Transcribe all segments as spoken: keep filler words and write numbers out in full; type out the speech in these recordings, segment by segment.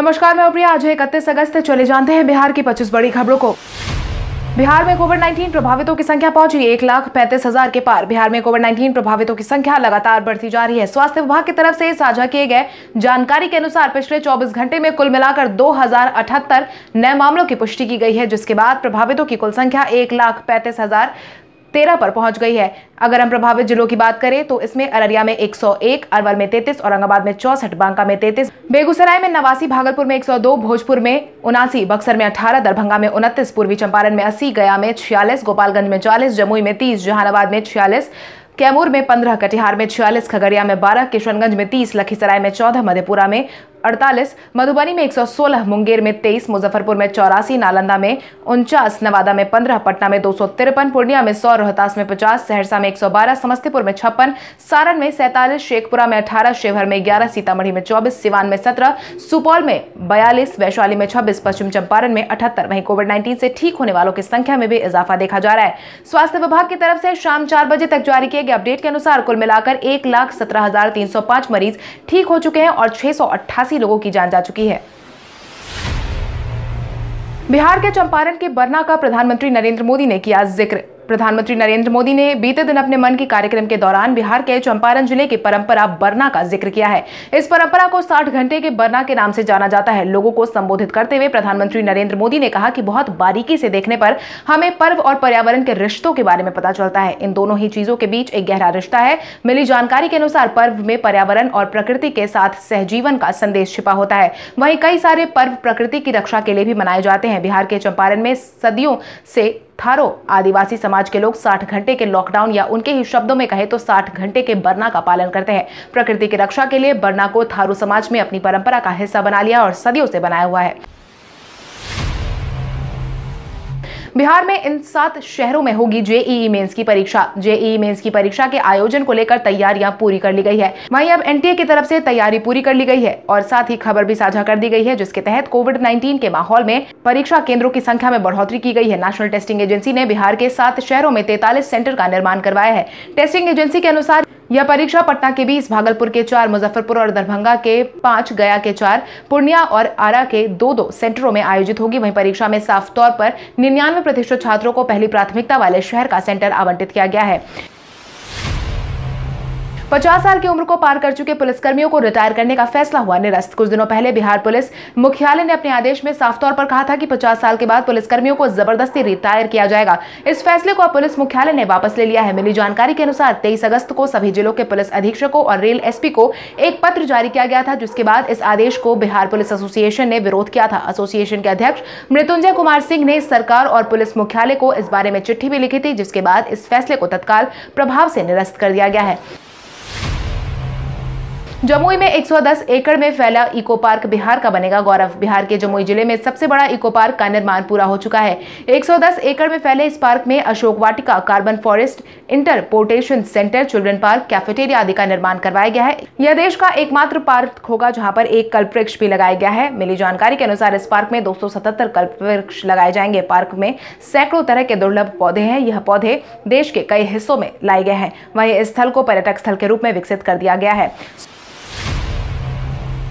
नमस्कार, मैं प्रिया। आज इकतीस अगस्त, चले जानते हैं बिहार की पच्चीस बड़ी खबरों को। बिहार में कोविड उन्नीस प्रभावितों की संख्या पहुंची एक लाख पैंतीस हजार के पार। बिहार में कोविड उन्नीस प्रभावितों की संख्या लगातार बढ़ती जा रही है। स्वास्थ्य विभाग की तरफ से साझा किए गए जानकारी के अनुसार पिछले चौबीस घंटे में कुल मिलाकर दो हजार अठहत्तर नए मामलों की पुष्टि की गई है, जिसके बाद प्रभावितों की कुल संख्या एक लाख पैंतीस हजार तेरह पर पहुंच गई है। अगर हम प्रभावित जिलों की बात करें तो इसमें अररिया में एक सौ एक, अरवल में तैंतीस, औरंगाबाद में चौसठ, बांका में तैंतीस, बेगूसराय में नवासी, भागलपुर में एक सौ दो, भोजपुर में उनासी, बक्सर में अठारह, दरभंगा में उनतीस, पूर्वी चंपारण में अस्सी, गया में छियालीस, गोपालगंज में चालीस, जमुई में तीस, जहानाबाद में छियालीस, कैमूर में पंद्रह, कटिहार में छियालीस, खगड़िया में बारह, किशनगंज में तीस, लखीसराय में चौदह, मधेपुरा में अड़तालीस, मधुबनी में एक सौ सोलह, मुंगेर में तेईस, मुजफ्फरपुर में चौरासी, नालंदा में उनचास, नवादा में पंद्रह, पटना में दो सौ तिरपन, पूर्णिया में सौ, रोहतास में पचास, सहरसा में एक सौ बारह, समस्तीपुर में छप्पन, सारण में सैंतालीस, शेखपुरा में अठारह, शिवहर में ग्यारह, सीतामढ़ी में चौबीस, सिवान में सत्रह, सुपौल में बयालीस, वैशाली में छब्बीस, पश्चिम चंपारण में अठहत्तर। वहीं कोविड नाइन्टीन से ठीक होने वालों की संख्या में भी इजाफा देखा जा रहा है। स्वास्थ्य विभाग की तरफ से शाम चार बजे तक जारी किए गए अपडेट के अनुसार कुल मिलाकर एक लाख सत्रह हजार तीन सौ पांच मरीज ठीक हो चुके हैं और छह सौ अट्ठासी लोगों की जान जा चुकी है। बिहार के चंपारण के बरना का प्रधानमंत्री नरेंद्र मोदी ने किया जिक्र। प्रधानमंत्री नरेंद्र मोदी ने बीते दिन अपने मन की कार्यक्रम के दौरान बिहार के चंपारण जिले की परंपरा बरना का जिक्र किया है। इस परंपरा को साठ घंटे के बरना के नाम से जाना जाता है। लोगों को संबोधित करते हुए प्रधानमंत्री नरेंद्र मोदी ने कहा कि बहुत बारीकी से देखने पर हमें पर्व और पर्यावरण के रिश्तों के बारे में पता चलता है। इन दोनों ही चीजों के बीच एक गहरा रिश्ता है। मिली जानकारी के अनुसार पर्व में पर्यावरण और प्रकृति के साथ सहजीवन का संदेश छिपा होता है। वहीं कई सारे पर्व प्रकृति की रक्षा के लिए भी मनाए जाते हैं। बिहार के चंपारण में सदियों से थारो आदिवासी समाज के लोग साठ घंटे के लॉकडाउन या उनके ही शब्दों में कहे तो साठ घंटे के बरना का पालन करते हैं। प्रकृति की रक्षा के लिए बरना को थारू समाज में अपनी परंपरा का हिस्सा बना लिया और सदियों से बनाया हुआ है। बिहार में इन सात शहरों में होगी जेईई मेंस की परीक्षा। जेईई मेंस की परीक्षा के आयोजन को लेकर तैयारियां पूरी कर ली गई है। वहीं अब एनटीए की तरफ से तैयारी पूरी कर ली गई है और साथ ही खबर भी साझा कर दी गई है, जिसके तहत कोविड उन्नीस के माहौल में परीक्षा केंद्रों की संख्या में बढ़ोतरी की गई है। नेशनल टेस्टिंग एजेंसी ने बिहार के सात शहरों में तैंतालीस सेंटर का निर्माण करवाया है। टेस्टिंग एजेंसी के अनुसार यह परीक्षा पटना के बीस, भागलपुर के चार, मुजफ्फरपुर और दरभंगा के पांच, गया के चार, पूर्णिया और आरा के दो दो सेंटरों में आयोजित होगी। वहीं परीक्षा में साफ तौर पर निन्यानवे प्रतिशत छात्रों को पहली प्राथमिकता वाले शहर का सेंटर आवंटित किया गया है। पचास साल की उम्र को पार कर चुके पुलिसकर्मियों को रिटायर करने का फैसला हुआ निरस्त। कुछ दिनों पहले बिहार पुलिस मुख्यालय ने अपने आदेश में साफ तौर पर कहा था कि पचास साल के बाद पुलिसकर्मियों को जबरदस्ती रिटायर किया जाएगा। इस फैसले को अब पुलिस मुख्यालय ने वापस ले लिया है। मिली जानकारी के अनुसार तेईस अगस्त को सभी जिलों के पुलिस अधीक्षकों और रेल एसपी को एक पत्र जारी किया गया था, जिसके बाद इस आदेश को बिहार पुलिस एसोसिएशन ने विरोध किया था। एसोसिएशन के अध्यक्ष मृत्युंजय कुमार सिंह ने सरकार और पुलिस मुख्यालय को इस बारे में चिट्ठी भी लिखी थी, जिसके बाद इस फैसले को तत्काल प्रभाव से निरस्त कर दिया गया है। जमुई में एक सौ दस एकड़ में फैला इको पार्क बिहार का बनेगा गौरव। बिहार के जमुई जिले में सबसे बड़ा इको पार्क का निर्माण पूरा हो चुका है। एक सौ दस एकड़ में फैले इस पार्क में Ashok Vatika, carbon forest, interpretation centre, children park, cafeteria आदि का निर्माण करवाया गया है। यह देश का एकमात्र पार्क होगा जहाँ पर एक कल्प वृक्ष भी लगाया गया है। मिली जानकारी के अनुसार इस पार्क में दो सौ सतहत्तर कल्प वृक्ष लगाए जाएंगे। पार्क में सैकड़ों तरह के दुर्लभ पौधे हैं। यह पौधे देश के कई हिस्सों में लाए गए हैं। वहीं इस स्थल को पर्यटक स्थल के रूप में विकसित कर दिया गया है।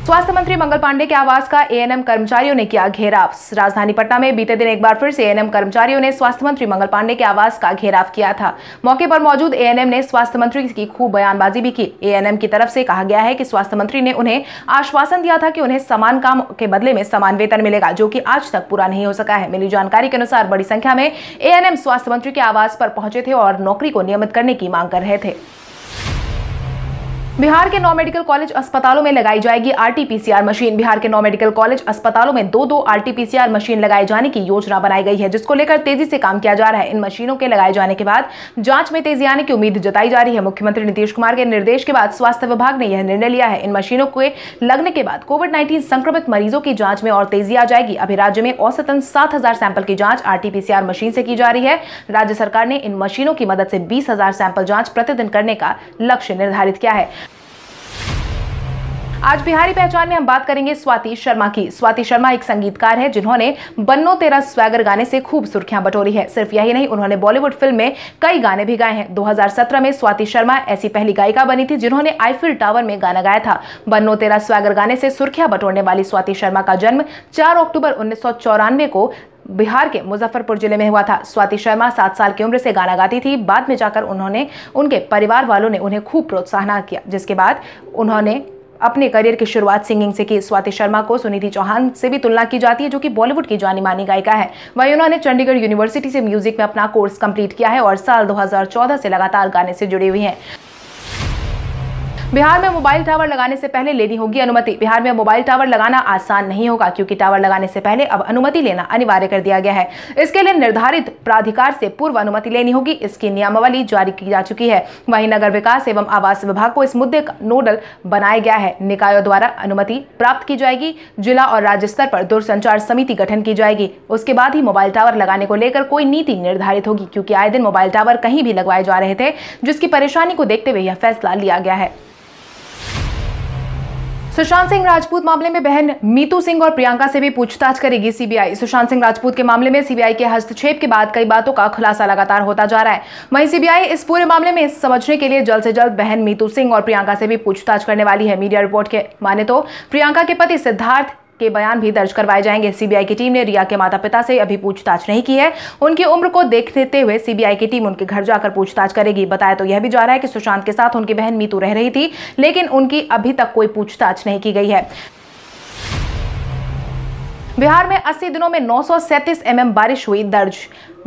स्वास्थ्य मंत्री मंगल पांडे के आवास का एएनएम कर्मचारियों ने किया घेराव। राजधानी पटना में बीते दिन एक बार फिर से एएनएम कर्मचारियों ने स्वास्थ्य मंत्री मंगल पांडे के आवास का घेराव किया था। मौके पर मौजूद एएनएम ने स्वास्थ्य मंत्री की खूब बयानबाजी भी की। एएनएम की तरफ से कहा गया है कि स्वास्थ्य मंत्री ने उन्हें आश्वासन दिया था कि उन्हें समान काम के बदले में समान वेतन मिलेगा, जो कि आज तक पूरा नहीं हो सका है। मिली जानकारी के अनुसार बड़ी संख्या में एएनएम स्वास्थ्य मंत्री के आवास पर पहुंचे थे और नौकरी को नियमित करने की मांग कर रहे थे। बिहार के नौ मेडिकल कॉलेज अस्पतालों में लगाई जाएगी आरटीपीसीआर मशीन। बिहार के नौ मेडिकल कॉलेज अस्पतालों में दो दो आरटीपीसीआर मशीन लगाए जाने की योजना बनाई गई है, जिसको लेकर तेजी से काम किया जा रहा है। इन मशीनों के लगाए जाने के बाद जांच में तेजी आने की उम्मीद जताई जा रही है। मुख्यमंत्री नीतीश कुमार के निर्देश के बाद स्वास्थ्य विभाग ने यह निर्णय लिया है। इन मशीनों के लगने के बाद कोविड नाइन्टीन संक्रमित मरीजों की जाँच में और तेजी आ जाएगी। अभी राज्य में औसतन सात हजार सैंपल की जाँच आरटीपीसीआर मशीन से की जा रही है। राज्य सरकार ने इन मशीनों की मदद से बीस हजार सैंपल जाँच प्रतिदिन करने का लक्ष्य निर्धारित किया है। आज बिहारी पहचान में हम बात करेंगे स्वाति शर्मा की। स्वाति शर्मा एक संगीतकार है जिन्होंने बन्नो तेरा स्वैगर गाने से खूब सुर्खियां बटोरी है। सिर्फ यही नहीं, उन्होंने बॉलीवुड फिल्म में कई गाने भी गाए हैं। दो हज़ार सत्रह में स्वाति शर्मा ऐसी पहली गायिका बनी थी जिन्होंने आईफिल टावर में गाना गाया था। बन्नो तेरा स्वैगर गाने से सुर्खियां बटोरने वाली स्वाति शर्मा का जन्म चार अक्टूबर उन्नीस सौ चौरानवे को बिहार के मुजफ्फरपुर जिले में हुआ था। स्वाति शर्मा सात साल की उम्र से गाना गाती थी। बाद में जाकर उन्होंने उनके परिवार वालों ने उन्हें खूब प्रोत्साहन किया, जिसके बाद उन्होंने अपने करियर की शुरुआत सिंगिंग से की। स्वाति शर्मा को सुनिधि चौहान से भी तुलना की जाती है, जो कि बॉलीवुड की जानी मानी गायिका है। वहीं उन्होंने चंडीगढ़ यूनिवर्सिटी से म्यूजिक में अपना कोर्स कंप्लीट किया है और साल दो हज़ार चौदह से लगातार गाने से जुड़ी हुई हैं। बिहार में मोबाइल टावर लगाने से पहले लेनी होगी अनुमति। बिहार में मोबाइल टावर लगाना आसान नहीं होगा, क्योंकि टावर लगाने से पहले अब अनुमति लेना अनिवार्य कर दिया गया है। इसके लिए निर्धारित प्राधिकार से पूर्व अनुमति लेनी होगी। इसकी नियमावली जारी की जा चुकी है। वहीं नगर विकास एवं आवास विभाग को इस मुद्दे का नोडल बनाया गया है। निकायों द्वारा अनुमति प्राप्त की जाएगी। जिला और राज्य स्तर पर दूरसंचार समिति गठन की जाएगी। उसके बाद ही मोबाइल टावर लगाने को लेकर कोई नीति निर्धारित होगी, क्योंकि आए दिन मोबाइल टावर कहीं भी लगवाए जा रहे थे, जिसकी परेशानी को देखते हुए यह फैसला लिया गया है। सुशांत सिंह राजपूत मामले में बहन मीतू सिंह और प्रियंका से भी पूछताछ करेगी सीबीआई। सुशांत सिंह राजपूत के मामले में सीबीआई के हस्तक्षेप के बाद कई बातों का खुलासा लगातार होता जा रहा है। वहीं सीबीआई इस पूरे मामले में समझने के लिए जल्द से जल्द बहन मीतू सिंह और प्रियंका से भी पूछताछ करने वाली है। मीडिया रिपोर्ट के माने तो प्रियंका के पति सिद्धार्थ के बयान भी दर्ज करवाए जाएंगे। सीबीआई की टीम ने रिया के माता पिता से अभी पूछताछ नहीं की है। उनकी उम्र को देखते हुए सीबीआई की टीम उनके घर जाकर पूछताछ करेगी। बताया तो यह भी जा रहा है कि सुशांत के साथ उनकी बहन मीतू रह रही थी, लेकिन उनकी अभी तक कोई पूछताछ नहीं की गई है। बिहार में अस्सी दिनों में नौ सौ सैंतीस एमएम बारिश हुई दर्ज।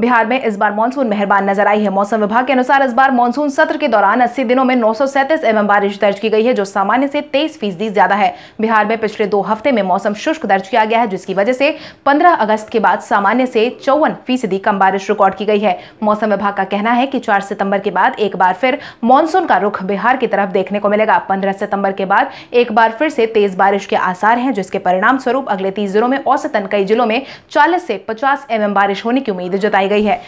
बिहार में इस बार मॉनसून मेहरबान नजर आई है। मौसम विभाग के अनुसार इस बार मॉनसून सत्र के दौरान अस्सी दिनों में नौ सौ सैंतीस एमएम बारिश दर्ज की गई है, जो सामान्य से तेईस फीसदी ज्यादा है। बिहार में पिछले दो हफ्ते में मौसम शुष्क दर्ज किया गया है, जिसकी वजह से पंद्रह अगस्त के बाद सामान्य से चौवन फीसदी कम बारिश रिकॉर्ड की गई है। मौसम विभाग का कहना है कि चार सितंबर के बाद एक बार फिर मानसून का रुख बिहार की तरफ देखने को मिलेगा। पंद्रह सितंबर के बाद एक बार फिर से तेज बारिश के आसार हैं, जिसके परिणाम स्वरूप अगले तीस दिनों में औसतन कई जिलों में चालीस से पचास एमएम बारिश होने की उम्मीद जताई गई है।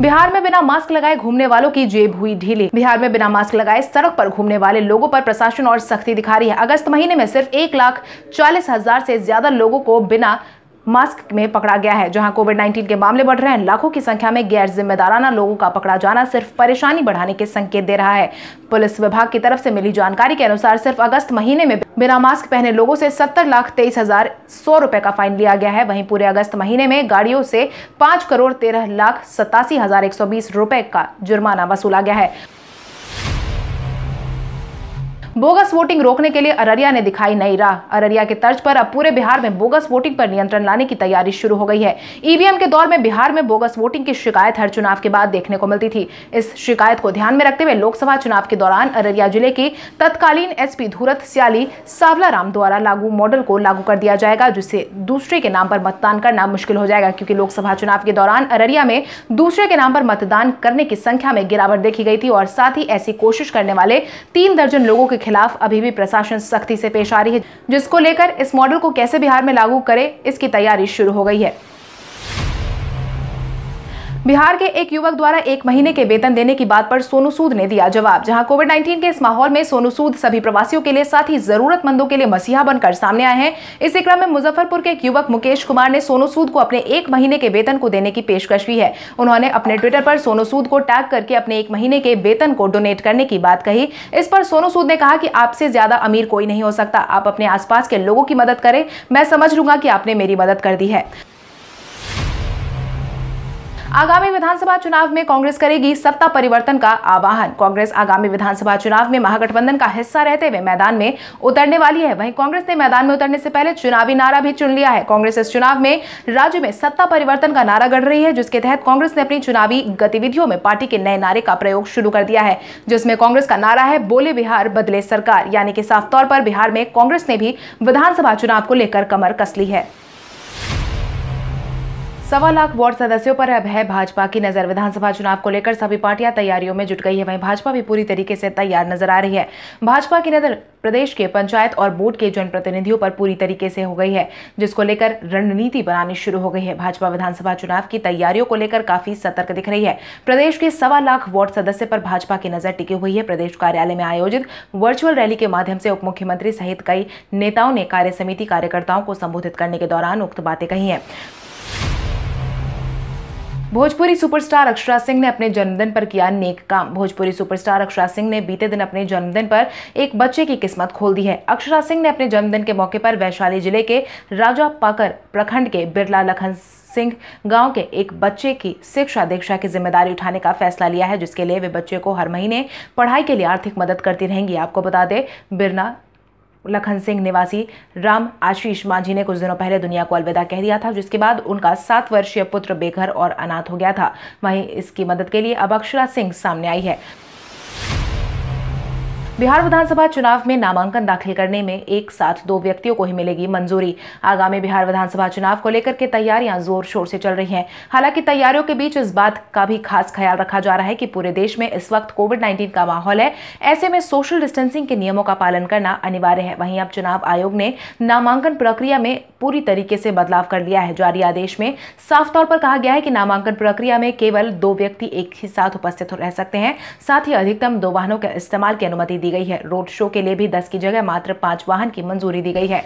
बिहार में बिना मास्क लगाए घूमने वालों की जेब हुई ढीली। बिहार में बिना मास्क लगाए सड़क पर घूमने वाले लोगों पर प्रशासन और सख्ती दिखा रही है। अगस्त महीने में सिर्फ एक लाख चालीस हजार से ज्यादा लोगों को बिना मास्क में पकड़ा गया है। जहां कोविड नाइन्टीन के मामले बढ़ रहे हैं, लाखों की संख्या में गैर जिम्मेदाराना लोगों का पकड़ा जाना सिर्फ परेशानी बढ़ाने के संकेत दे रहा है। पुलिस विभाग की तरफ से मिली जानकारी के अनुसार सिर्फ अगस्त महीने में बिना मास्क पहने लोगों से सत्तर लाख तेईस हजार सौ रुपए का फाइन लिया गया है। वहीं पूरे अगस्त महीने में गाड़ियों से पांच करोड़ तेरह लाख सतासी हजार एक सौ बीस रुपए का जुर्माना वसूला गया है। बोगस वोटिंग रोकने के लिए अररिया ने दिखाई नई राह। अररिया के तर्ज पर अब पूरे बिहार में बोगस वोटिंग पर नियंत्रण लाने की तैयारी शुरू हो गई है। ईवीएम के दौर में बिहार में बोगस वोटिंग की शिकायत हर चुनाव के बाद देखने को मिलती थी। इस शिकायत को ध्यान में रखते हुए लोकसभा चुनाव के दौरान अररिया जिले की तत्कालीन एसपी धूरत स्याली सावलाराम द्वारा लागू मॉडल को लागू कर दिया जाएगा, जिससे दूसरे के नाम पर मतदान करना मुश्किल हो जाएगा, क्योंकि लोकसभा चुनाव के दौरान अररिया में दूसरे के नाम पर मतदान करने की संख्या में गिरावट देखी गई थी। और साथ ही ऐसी कोशिश करने वाले तीन दर्जन लोगों के खिलाफ अभी भी प्रशासन सख्ती से पेश आ रही है, जिसको लेकर इस मॉडल को कैसे बिहार में लागू करे इसकी तैयारी शुरू हो गई है। बिहार के एक युवक द्वारा एक महीने के वेतन देने की बात पर सोनू सूद ने दिया जवाब। जहां कोविड नाइन्टीन के इस माहौल में सोनू सूद सभी प्रवासियों के लिए साथ ही जरूरतमंदों के लिए मसीहा बनकर सामने आए हैं। इसी क्रम में मुजफ्फरपुर के एक युवक मुकेश कुमार ने सोनू सूद को अपने एक महीने के वेतन को देने की पेशकश की है। उन्होंने अपने ट्विटर पर सोनू सूद को टैग करके अपने एक महीने के वेतन को डोनेट करने की बात कही। इस पर सोनू सूद ने कहा कि आपसे ज्यादा अमीर कोई नहीं हो सकता, आप अपने आसपास के लोगों की मदद करें, मैं समझ लूंगा कि आपने मेरी मदद कर दी है। आगामी विधानसभा चुनाव में कांग्रेस करेगी सत्ता परिवर्तन का आह्वान। कांग्रेस आगामी विधानसभा चुनाव में महागठबंधन का हिस्सा रहते हुए मैदान में उतरने वाली है। वहीं कांग्रेस ने मैदान में उतरने से पहले चुनावी नारा भी चुन लिया है। कांग्रेस इस चुनाव में राज्य में सत्ता परिवर्तन का नारा गढ़ रही है, जिसके तहत कांग्रेस ने अपनी चुनावी गतिविधियों में पार्टी के नए नारे का प्रयोग शुरू कर दिया है, जिसमें कांग्रेस का नारा है बोले बिहार बदले सरकार। यानी कि साफ तौर पर बिहार में कांग्रेस ने भी विधानसभा चुनाव को लेकर कमर कस ली है। सवा लाख वार्ड सदस्यों पर अब है भाजपा की नजर। विधानसभा चुनाव को लेकर सभी पार्टियां तैयारियों में जुट गई है, वहीं भाजपा भी पूरी तरीके से तैयार नजर आ रही है। भाजपा की नजर प्रदेश के पंचायत और बोर्ड के जनप्रतिनिधियों पर पूरी तरीके से हो गई है, जिसको लेकर रणनीति बनानी शुरू हो गई है। भाजपा विधानसभा चुनाव की तैयारियों को लेकर काफी सतर्क दिख रही है। प्रदेश के सवा लाख वार्ड सदस्य पर भाजपा की नजर टिकी हुई है। प्रदेश कार्यालय में आयोजित वर्चुअल रैली के माध्यम से उप मुख्यमंत्री सहित कई नेताओं ने कार्य समिति कार्यकर्ताओं को संबोधित करने के दौरान उक्त बातें कही है। भोजपुरी सुपरस्टार अक्षरा सिंह ने अपने जन्मदिन पर किया नेक काम। भोजपुरी सुपरस्टार अक्षरा सिंह ने बीते दिन अपने जन्मदिन पर एक बच्चे की किस्मत खोल दी है। अक्षरा सिंह ने अपने जन्मदिन के मौके पर वैशाली जिले के राजा पाकर प्रखंड के बिरला लखन सिंह गांव के एक बच्चे की शिक्षा दीक्षा की जिम्मेदारी उठाने का फैसला लिया है, जिसके लिए वे बच्चे को हर महीने पढ़ाई के लिए आर्थिक मदद करती रहेंगी। आपको बता दें, बिरला लखन सिंह निवासी राम आशीष मांझी ने कुछ दिनों पहले दुनिया को अलविदा कह दिया था, जिसके बाद उनका सात वर्षीय पुत्र बेघर और अनाथ हो गया था। वहीं इसकी मदद के लिए अब अक्षरा सिंह सामने आई है। बिहार विधानसभा चुनाव में नामांकन दाखिल करने में एक साथ दो व्यक्तियों को ही मिलेगी मंजूरी। आगामी बिहार विधानसभा चुनाव को लेकर के तैयारियां जोर शोर से चल रही हैं। हालांकि तैयारियों के बीच इस बात का भी खास ख्याल रखा जा रहा है कि पूरे देश में इस वक्त कोविड नाइन्टीन का माहौल है, ऐसे में सोशल डिस्टेंसिंग के नियमों का पालन करना अनिवार्य है। वहीं अब चुनाव आयोग ने नामांकन प्रक्रिया में पूरी तरीके से बदलाव कर लिया है। जारी आदेश में साफ तौर पर कहा गया है कि नामांकन प्रक्रिया में केवल दो व्यक्ति एक ही साथ उपस्थित रह सकते हैं। साथ ही अधिकतम दो वाहनों के इस्तेमाल की अनुमति दी गई है। रोड शो के लिए भी दस की जगह मात्र पांच वाहन की मंजूरी दी गई है।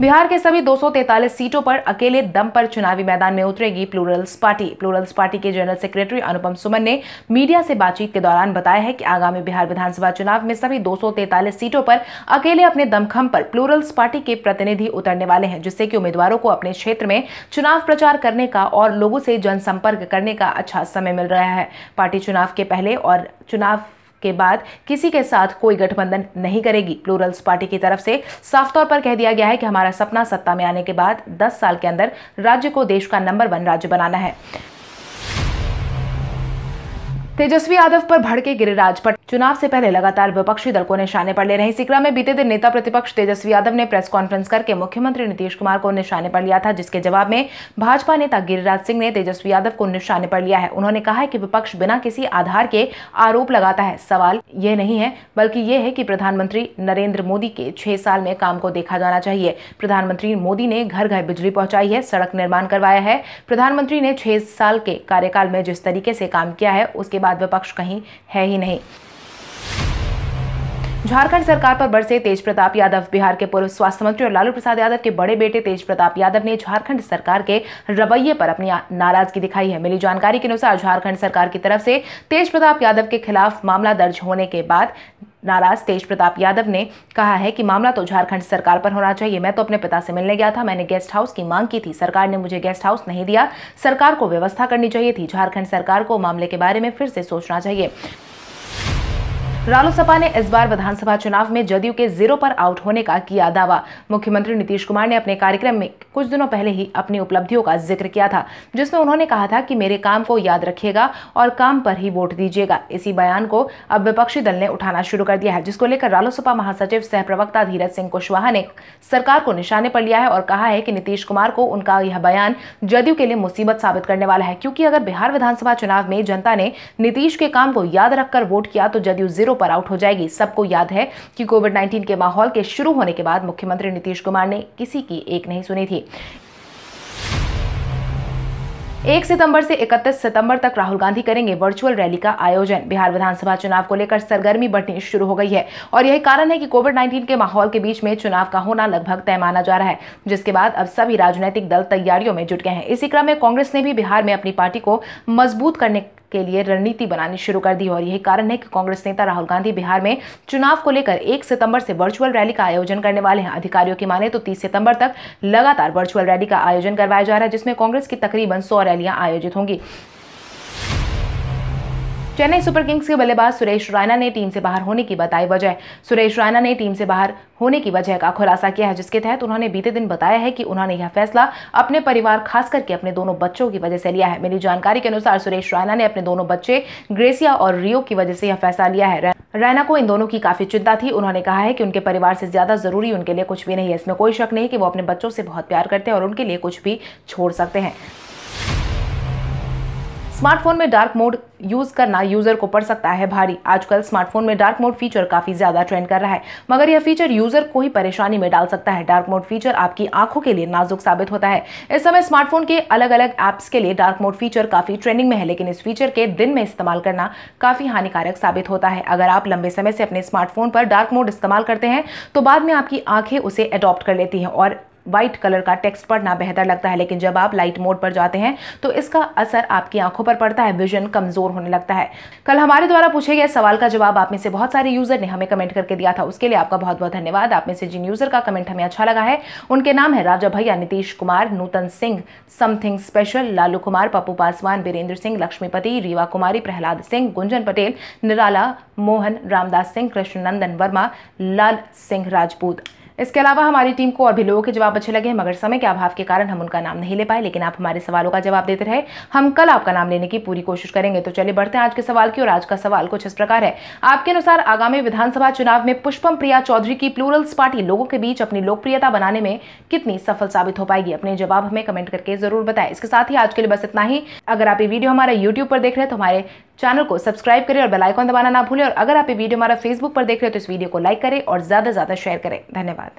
बिहार के सभी दो सौ तैंतालीस सीटों पर अकेले दम पर चुनावी मैदान में उतरेगी प्लूरल्स पार्टी। प्लूरल्स पार्टी के जनरल सेक्रेटरी अनुपम सुमन ने मीडिया से बातचीत के दौरान बताया है कि आगामी बिहार विधानसभा चुनाव में सभी दो सौ तैंतालीस सीटों पर अकेले अपने दमखम पर प्लूरल्स पार्टी के प्रतिनिधि उतरने वाले हैं, जिससे कि उम्मीदवारों को अपने क्षेत्र में चुनाव प्रचार करने का और लोगों से जनसंपर्क करने का अच्छा समय मिल रहा है। पार्टी चुनाव के पहले और चुनाव के बाद किसी के साथ कोई गठबंधन नहीं करेगी। प्लूरल्स पार्टी की तरफ से साफ तौर पर कह दिया गया है कि हमारा सपना सत्ता में आने के बाद दस साल के अंदर राज्य को देश का नंबर वन राज्य बनाना है। तेजस्वी यादव पर भड़के गिरिराज पट। चुनाव से पहले लगातार विपक्षी दल को निशाने पर ले रहे इसी क्रम में बीते दिन नेता प्रतिपक्ष तेजस्वी यादव ने प्रेस कॉन्फ्रेंस करके मुख्यमंत्री नीतीश कुमार को निशाने पर लिया था, जिसके जवाब में भाजपा नेता गिरिराज सिंह ने तेजस्वी यादव को निशाने पर लिया है। उन्होंने कहा है कि विपक्ष बिना किसी आधार के आरोप लगाता है। सवाल यह नहीं है बल्कि ये है कि प्रधानमंत्री नरेंद्र मोदी के छह साल में काम को देखा जाना चाहिए। प्रधानमंत्री मोदी ने घर घर बिजली पहुंचाई है, सड़क निर्माण करवाया है। प्रधानमंत्री ने छह साल के कार्यकाल में जिस तरीके से काम किया है, उसके बाद विपक्ष कहीं है ही नहीं। झारखंड सरकार पर बरसे तेज प्रताप यादव। बिहार के पूर्व स्वास्थ्य मंत्री और लालू प्रसाद यादव के बड़े बेटे तेज प्रताप यादव ने झारखंड सरकार के रवैये पर अपनी नाराजगी दिखाई है। मिली जानकारी के अनुसार झारखंड सरकार की तरफ से तेज प्रताप यादव के खिलाफ मामला दर्ज होने के बाद नाराज तेज प्रताप यादव ने कहा है कि मामला तो झारखंड सरकार पर होना चाहिए। मैं तो अपने पिता से मिलने गया था, मैंने गेस्ट हाउस की मांग की थी, सरकार ने मुझे गेस्ट हाउस नहीं दिया। सरकार को व्यवस्था करनी चाहिए थी। झारखंड सरकार को मामले के बारे में फिर से सोचना चाहिए। रालोसपा ने इस बार विधानसभा चुनाव में जदयू के जीरो पर आउट होने का किया दावा। मुख्यमंत्री नीतीश कुमार ने अपने कार्यक्रम में कुछ दिनों पहले ही अपनी उपलब्धियों का जिक्र किया था, जिसमें उन्होंने कहा था कि मेरे काम को याद रखिएगा और काम पर ही वोट दीजिएगा। इसी बयान को अब विपक्षी दल ने उठाना शुरू कर दिया है, जिसको लेकर रालोसपा महासचिव सह प्रवक्ता धीरज सिंह कुशवाहा ने सरकार को निशाने पर लिया है और कहा है कि नीतीश कुमार को उनका यह बयान जदयू के लिए मुसीबत साबित करने वाला है, क्योंकि अगर बिहार विधानसभा चुनाव में जनता ने नीतीश के काम को याद रखकर वोट किया तो जदयू जीरो पर आउट हो जाएगी। सबको याद है कि कोविड नाइन्टीन के माहौल के शुरू होने के बाद मुख्यमंत्री नीतीश कुमार ने किसी की एक नहीं सुनी थी। एक सितंबर से इकतीस सितंबर तक राहुल गांधी करेंगे वर्चुअल रैली का आयोजन। बिहार विधानसभा चुनाव को लेकर सरगर्मी बढ़नी शुरू हो गई है और यही कारण है कि कोविड नाइन्टीन के माहौल के बीच में चुनाव का होना लगभग तय माना जा रहा है, जिसके बाद अब सभी राजनीतिक दल तैयारियों में जुट गए हैं। इसी क्रम में कांग्रेस ने भी बिहार में अपनी पार्टी को मजबूत करने के लिए रणनीति बनानी शुरू कर दी और यही कारण है कि कांग्रेस नेता राहुल गांधी बिहार में चुनाव को लेकर एक सितंबर से वर्चुअल रैली का आयोजन करने वाले हैं। अधिकारियों की माने तो तीस सितंबर तक लगातार वर्चुअल रैली का आयोजन करवाया जा रहा है, जिसमें कांग्रेस की तकरीबन सौ रैलियां आयोजित होंगी। चेन्नई सुपर किंग्स के बल्लेबाज सुरेश रैना ने टीम से बाहर होने की बताई वजह। सुरेश रैना ने टीम से बाहर होने की वजह का खुलासा किया है, जिसके तहत उन्होंने बीते दिन बताया है कि उन्होंने यह फैसला अपने परिवार खास करके अपने दोनों बच्चों की वजह से लिया है। मिली जानकारी के अनुसार सुरेश रैना ने अपने दोनों बच्चे ग्रेसिया और रियो की वजह से यह फैसला लिया है। रैना को इन दोनों की काफी चिंता थी। उन्होंने कहा है कि उनके परिवार से ज्यादा जरूरी उनके लिए कुछ भी नहीं है। इसमें कोई शक नहीं कि वो अपने बच्चों से बहुत प्यार करते हैं और उनके लिए कुछ भी छोड़ सकते हैं। स्मार्टफोन में डार्क मोड यूज करना यूजर को पड़ सकता है भारी। आजकल स्मार्टफोन में डार्क मोड फीचर काफी ज्यादा ट्रेंड कर रहा है, मगर यह फीचर यूजर को ही परेशानी में डाल सकता है। डार्क मोड फीचर आपकी आंखों के लिए नाजुक साबित होता है। इस समय स्मार्टफोन के अलग अलग ऐप्स के लिए डार्क मोड फीचर काफी ट्रेंडिंग में है, लेकिन इस फीचर के दिन में इस्तेमाल करना काफी हानिकारक साबित होता है। अगर आप लंबे समय से अपने स्मार्टफोन पर डार्क मोड इस्तेमाल करते हैं तो बाद में आपकी आंखें उसे अडॉप्ट कर लेती हैं और व्हाइट कलर का टेक्स्ट पढ़ना बेहतर लगता है। लेकिन जब आप लाइट मोड पर जाते हैं तो इसका असर आपकी आंखों पर पड़ता है, विजन कमजोर होने लगता है। कल हमारे द्वारा पूछे गए सवाल का जवाब आप में से बहुत सारे यूजर ने हमें कमेंट करके दिया था, उसके लिए आपका बहुत बहुत धन्यवाद। आप में से जिन यूजर का कमेंट हमें अच्छा लगा है उनके नाम है राजा भैया, नीतीश कुमार, नूतन सिंह, समथिंग स्पेशल, लालू कुमार, पप्पू पासवान, वीरेंद्र सिंह, लक्ष्मीपति, रीवा कुमारी, प्रहलाद सिंह, गुंजन पटेल, निराला, मोहन, रामदास सिंह, कृष्णनंदन वर्मा, लाल सिंह राजपूत। इसके अलावा हमारी टीम को और भी लोगों के जवाब अच्छे लगे, मगर समय के अभाव के कारण हम उनका नाम नहीं ले पाए। लेकिन आप हमारे सवालों का जवाब देते रहे, हम कल आपका नाम लेने की पूरी कोशिश करेंगे। तो चलिए बढ़ते हैं आज के सवाल की ओर। आज का सवाल कुछ इस प्रकार है, आपके अनुसार आगामी विधानसभा चुनाव में पुष्पम प्रिया चौधरी की प्लूरल्स पार्टी लोगों के बीच अपनी लोकप्रियता बनाने में कितनी सफल साबित हो पाएगी? अपने जवाब हमें कमेंट करके जरूर बताएं। इसके साथ ही आज के लिए बस इतना ही। अगर आप ये वीडियो हमारा यूट्यूब पर देख रहे हैं तो हमारे चैनल को सब्सक्राइब करें और बेल आइकन दबाना ना भूलें। और अगर आप ये वीडियो हमारा फेसबुक पर देख रहे हो तो इस वीडियो को लाइक करें और ज़्यादा से ज़्यादा शेयर करें। धन्यवाद।